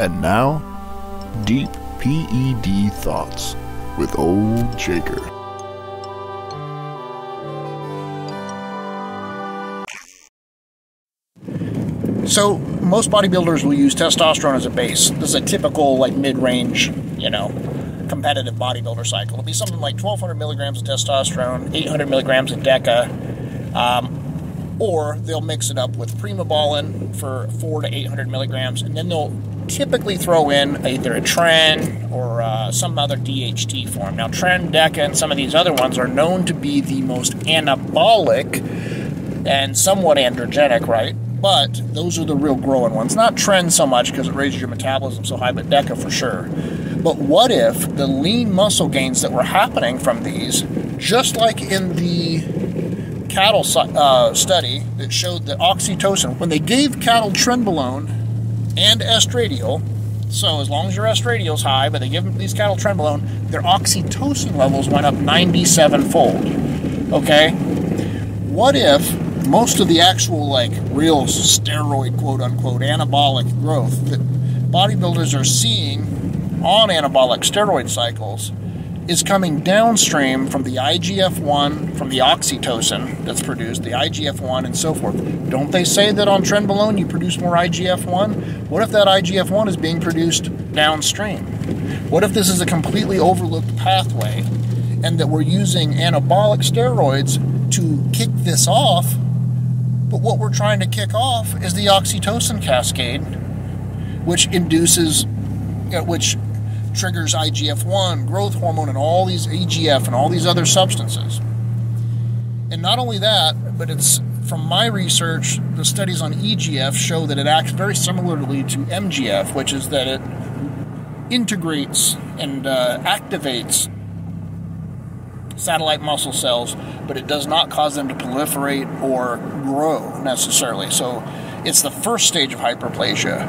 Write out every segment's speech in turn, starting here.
And now, Deep P.E.D. Thoughts with Old Shaker. So most bodybuilders will use testosterone as a base. This is a typical like mid-range, competitive bodybuilder cycle. It'll be something like 1,200 milligrams of testosterone, 800 milligrams of DECA, or they'll mix it up with Primobolan for 400 to 800 milligrams, and then they'll typically throw in either a Tren or some other DHT form. Now, Tren, DECA, and some of these other ones are known to be the most anabolic and somewhat androgenic, right? But those are the real growing ones. Not Tren so much because it raises your metabolism so high, but DECA for sure. But what if the lean muscle gains that were happening from these, just like in the cattle study that showed that oxytocin, when they gave cattle Trenbolone and estradiol, so as long as your estradiol is high, but they give these cattle Trenbolone, their oxytocin levels went up 97-fold, okay? What if most of the actual, real steroid, quote-unquote, anabolic growth that bodybuilders are seeing on anabolic steroid cycles is coming downstream from the IGF-1, from the oxytocin that's produced, the IGF-1 and so forth? Don't they say that on Trenbolone you produce more IGF-1? What if that IGF-1 is being produced downstream? What if this is a completely overlooked pathway and that we're using anabolic steroids to kick this off? But what we're trying to kick off is the oxytocin cascade, which induces, which triggers IGF-1, growth hormone, and all these EGF and all these other substances. And not only that, but it's, from my research, the studies on EGF show that it acts very similarly to MGF, which is that it integrates and activates satellite muscle cells, but it does not cause them to proliferate or grow necessarily. So it's the first stage of hyperplasia.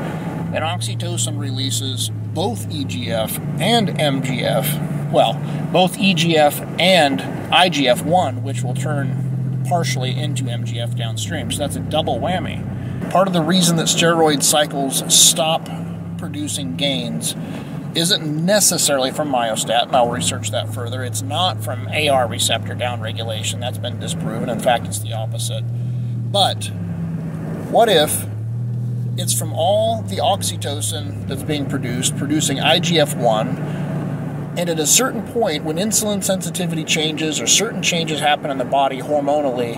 And oxytocin releases both EGF and MGF, well, both EGF and IGF-1, which will turn partially into MGF downstream. So that's a double whammy. Part of the reason that steroid cycles stop producing gains isn't necessarily from myostatin, and I'll research that further. It's not from AR receptor downregulation. That's been disproven. In fact, it's the opposite. But what if it's from all the oxytocin that's being produced, producing IGF-1, and at a certain point when insulin sensitivity changes or certain changes happen in the body hormonally,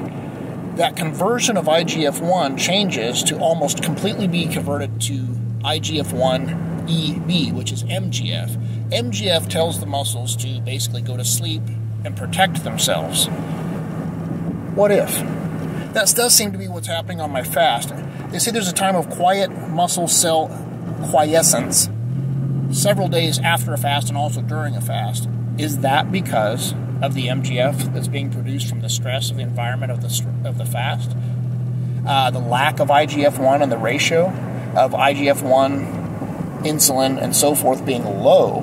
that conversion of IGF-1 changes to almost completely be converted to IGF-1 EB, which is MGF. MGF tells the muscles to basically go to sleep and protect themselves. What if? That does seem to be what's happening on my fast. They say there's a time of quiet muscle cell quiescence several days after a fast and also during a fast. Is that because of the MGF that's being produced from the stress of the environment of the fast? The lack of IGF-1 and the ratio of IGF-1 insulin and so forth being low,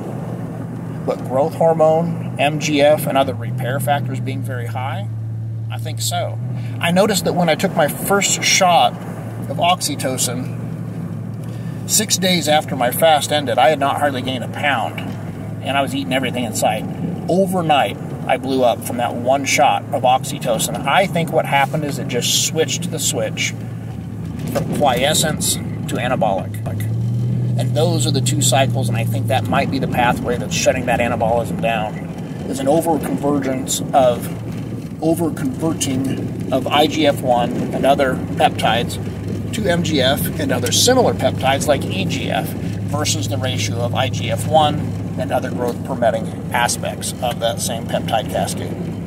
but growth hormone, MGF, and other repair factors being very high? I think so. I noticed that when I took my first shot of oxytocin, 6 days after my fast ended, I had not hardly gained a pound, and I was eating everything in sight. Overnight, I blew up from that one shot of oxytocin. I think what happened is it just switched the switch from quiescence to anabolic. And those are the two cycles, and I think that might be the pathway that's shutting that anabolism down. There's an over-converting of IGF-1 and other peptides to MGF and other similar peptides like EGF versus the ratio of IGF-1 and other growth-permitting aspects of that same peptide cascade.